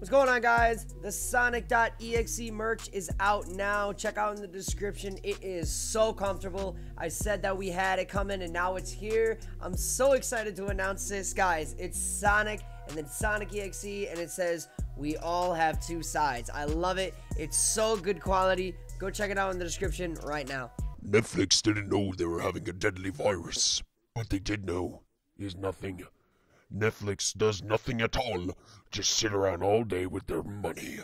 What's going on, guys? The Sonic.exe merch is out now. Check out in the description. It is so comfortable. I said that we had it coming and now it's here. I'm so excited to announce this, guys. It's Sonic and then Sonic.exe, and it says we all have two sides. I love it. It's so good quality. Go check it out in the description right now. Netflix didn't know they were having a deadly virus. What they did know is nothing. Netflix does nothing at all, just sit around all day with their money.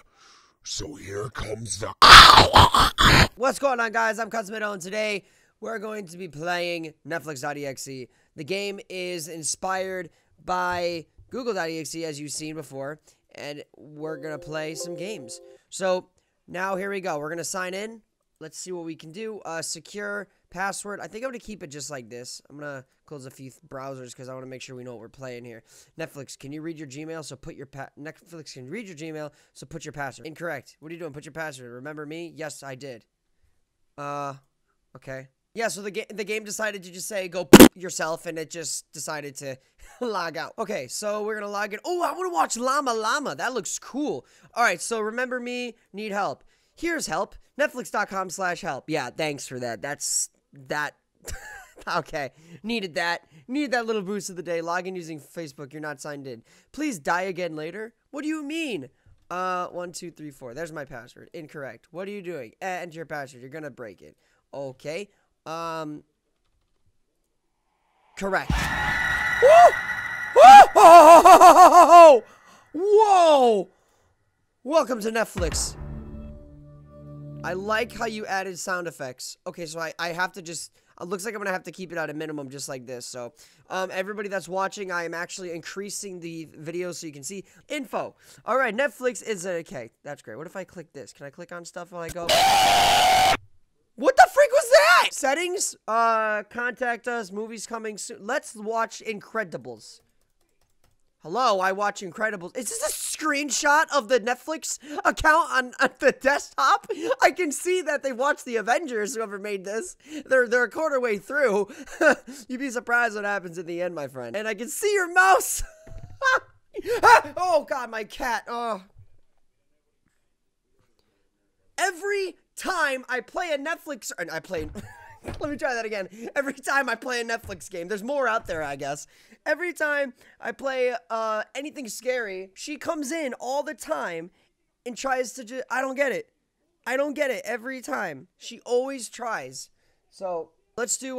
So here comes the... What's going on, guys? I'm Cosmitto, and today we're going to be playing Netflix.exe. The game is inspired by Google.exe, as you've seen before, and we're going to play some games. So now here we go. We're going to sign in. Let's see what we can do. Secure password. I think I'm going to keep it just like this. I'm going to close a few browsers because I want to make sure we know what we're playing here. Netflix, can you read your Gmail? So put your Netflix can read your Gmail. So put your password. Incorrect. What are you doing? Put your password. Remember me? Yes, I did. Okay. Yeah, so the game decided to just say go yourself, and it just decided to log out. Okay, so we're going to log in. Oh, I want to watch Llama Llama. That looks cool. All right, so remember me, need help. Here's help. Netflix.com/help. Yeah, thanks for that. That's that. Okay, needed that. Needed that little boost of the day. Log in using Facebook. You're not signed in. Please die again later. What do you mean? 1, 2, 3, 4. There's my password. Incorrect. What are you doing? Enter your password. You're gonna break it. Okay. Correct. Woo! Woo! Whoa! Welcome to Netflix. I like how you added sound effects. Okay, so I have to just... It looks like I'm going to have to keep it at a minimum just like this. So, everybody that's watching, I am actually increasing the video so you can see info. All right, Netflix is... Okay, that's great. What if I click this? Can I click on stuff while I go... What the freak was that? Settings, contact us, movies coming soon. Let's watch Incredibles. Hello, I watch Incredibles. Is this a screenshot of the Netflix account on the desktop? I can see that they watched The Avengers, whoever made this. They're a quarter way through. You'd be surprised what happens in the end, my friend. And I can see your mouse. Oh, God, my cat. Oh. Every time I play a Netflix... I play... Let me try that again. Every time I play a Netflix game, there's more out there, I guess. Every time I play anything scary, she comes in all the time and tries to just... I don't get it. I don't get it every time. She always tries. So let's do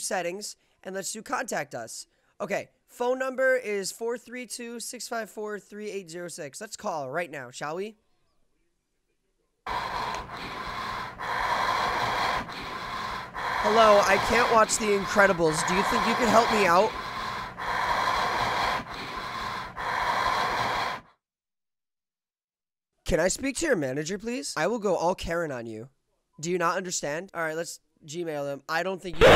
settings and let's do contact us. Okay, phone number is 432-654-3806. Let's call right now, shall we? Hello, I can't watch The Incredibles. Do you think you can help me out? Can I speak to your manager, please? I will go all Karen on you. Do you not understand? All right, let's Gmail him. I don't think you...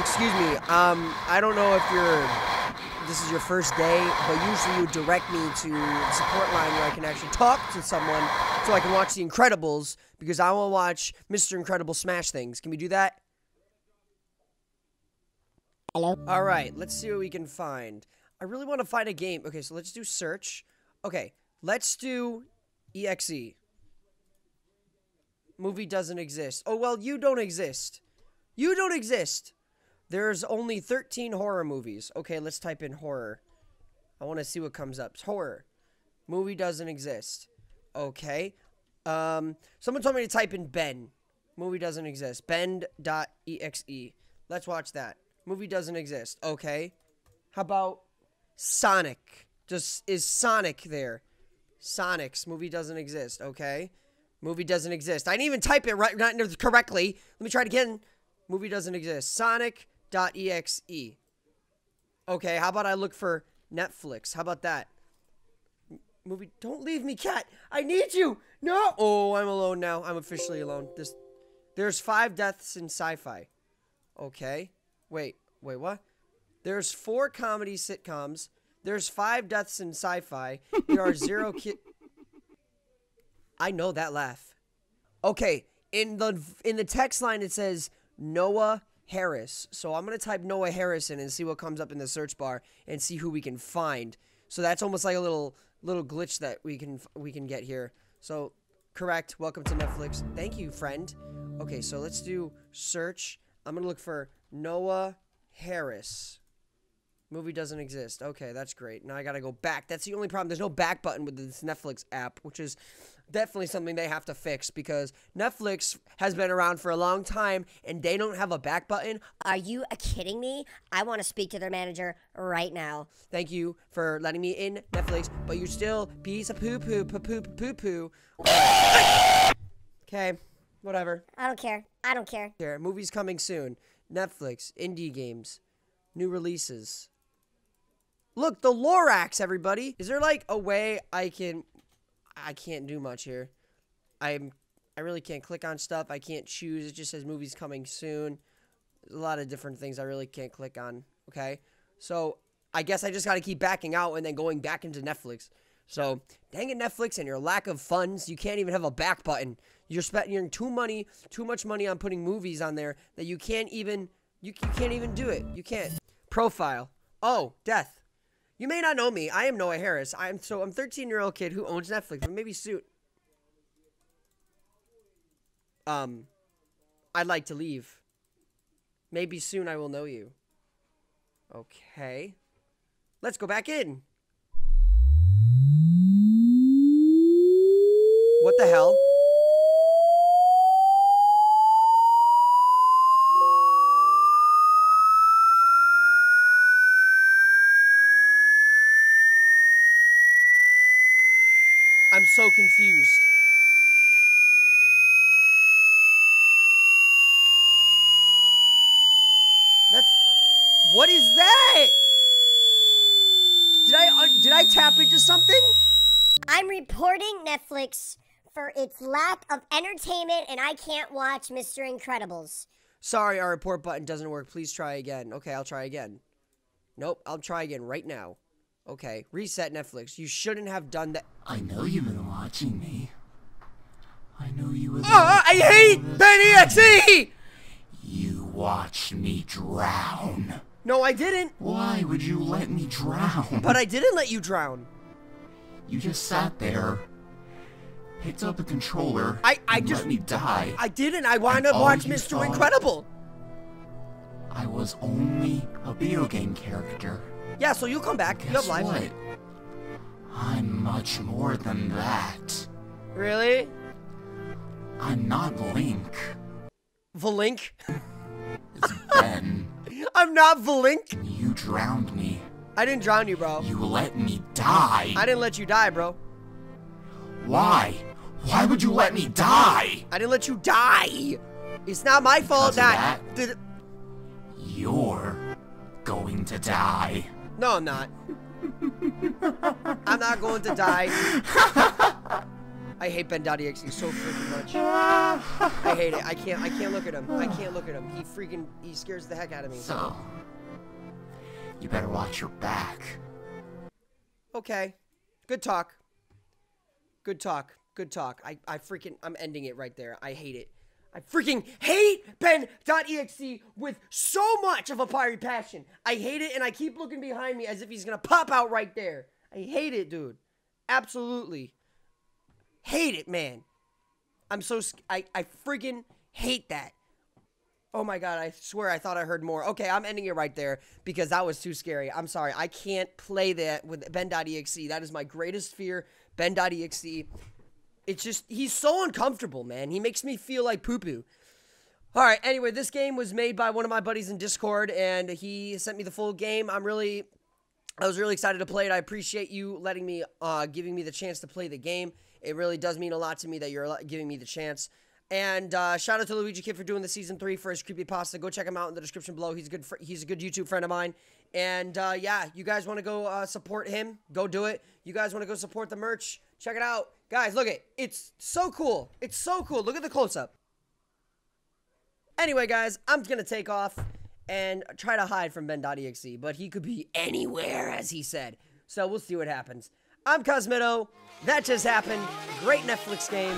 Excuse me, I don't know if you're... This is your first day, but usually you direct me to the support line where I can actually talk to someone so I can watch The Incredibles because I want to watch Mr. Incredible smash things. Can we do that? Hello? Alright, let's see what we can find. I really want to find a game. Okay, so let's do search. Okay, let's do EXE. Movie doesn't exist. Oh, well, you don't exist. You don't exist. There's only 13 horror movies. Okay, let's type in horror. I want to see what comes up. Horror. Movie doesn't exist. Okay. Someone told me to type in Ben. Movie doesn't exist. Ben.exe. Let's watch that. Movie doesn't exist. Okay. How about Sonic? Just is Sonic there? Sonic's movie doesn't exist. Okay. Movie doesn't exist. I didn't even type it right correctly. Let me try it again. Movie doesn't exist. Sonic.exe. Okay, how about I look for Netflix? How about that? Movie, don't leave me, cat. I need you. No. Oh, I'm alone now. I'm officially alone. There's 5 deaths in sci-fi. Okay. Wait, what? There's 4 comedy sitcoms. There's 5 deaths in sci-fi. There are 0 kids. I know that laugh. Okay, in the text line it says Noah Harris. So I'm going to type Noah Harrison and see what comes up in the search bar and see who we can find. So that's almost like a little glitch that we can get here. So correct. Welcome to Netflix. Thank you, friend. Okay, so let's do search. I'm going to look for Noah Harris. Movie doesn't exist. Okay, that's great. Now I got to go back. That's the only problem. There's no back button with this Netflix app, which is definitely something they have to fix because Netflix has been around for a long time and they don't have a back button. Are you kidding me? I want to speak to their manager right now. Thank you for letting me in, Netflix, but you're still piece of poo-poo. Okay, whatever. I don't care. I don't care. Here, movies coming soon. Netflix, indie games, new releases. Look, the Lorax, everybody. Is there like a way I can... I can't do much here. I really can't click on stuff. I can't choose. It just says movies coming soon. There's a lot of different things I really can't click on. Okay, so I guess I just got to keep backing out and then going back into Netflix. So dang it, Netflix and your lack of funds. You can't even have a back button. You're spending too much money on putting movies on there that you can't even you can't even do it. You can't. Profile. Oh, death. You may not know me. I am Noah Harris. I'm 13-year-old kid who owns Netflix, but maybe soon. I'd like to leave. Maybe soon I will know you. Okay. Let's go back in. What the hell? I'm so confused. What is that? Did I tap into something? I'm reporting Netflix for its lack of entertainment and I can't watch Mr. Incredibles. Sorry, our report button doesn't work. Please try again. Okay, I'll try again. Nope, I'll try again right now. Okay, reset Netflix. You shouldn't have done that. I know you've been watching me. I know you were. I hate Ben.exe! You watched me drown. No, I didn't. Why would you let me drown? But I didn't let you drown. You just sat there, picked up a controller, and just let me die. I didn't. I wound up watching Mr. Incredible. I was only a video game character. Yeah, so you'll come back. You have life. What? I'm much more than that. Really? I'm not Valink. Valink? It's Ben. I'm not Valink. You drowned me. I didn't drown you, bro. You let me die. I didn't let you die, bro. Why? Why would you let me die? I didn't let you die. It's not my fault that you're going to die. No, I'm not. I'm not going to die. I hate Ben.exe so freaking much. I hate it. I can't look at him. I can't look at him. He scares the heck out of me. So, you better watch your back. Okay. Good talk. Good talk. Good talk. I'm ending it right there. I hate it. I freaking hate Ben.exe with so much of a fiery passion. I hate it, and I keep looking behind me as if he's gonna pop out right there. I hate it, dude. Absolutely. Hate it, man. I'm so... I freaking hate that. Oh my god, I swear I thought I heard more. Okay, I'm ending it right there because that was too scary. I'm sorry. I can't play that with Ben.exe. That is my greatest fear, Ben.exe. It's just, he's so uncomfortable, man. He makes me feel like poo-poo. All right, anyway, this game was made by one of my buddies in Discord, and he sent me the full game. I was really excited to play it. I appreciate you letting me, giving me the chance to play the game. It really does mean a lot to me that you're giving me the chance. And shout out to LuigiKid for doing the Season 3 for his creepypasta. Go check him out in the description below. He's a good YouTube friend of mine. And yeah, you guys want to go support him? Go do it. You guys want to go support the merch? Check it out. Guys, look at it. It's so cool. It's so cool. Look at the close-up. Anyway, guys, I'm going to take off and try to hide from Ben.exe, but he could be anywhere, as he said. So we'll see what happens. I'm Cosmitto. That just happened. Great Netflix game.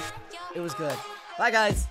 It was good. Bye, guys.